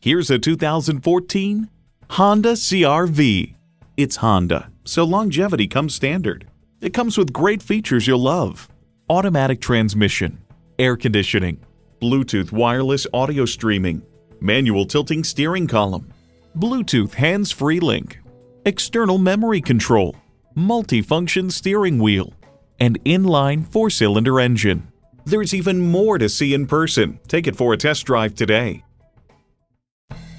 Here's a 2014 Honda CR-V. It's Honda, so longevity comes standard. It comes with great features you'll love. Automatic transmission, air conditioning, Bluetooth wireless audio streaming, manual tilting steering column, Bluetooth hands-free link, external memory control, multifunction steering wheel, and inline four-cylinder engine. There's even more to see in person. Take it for a test drive today.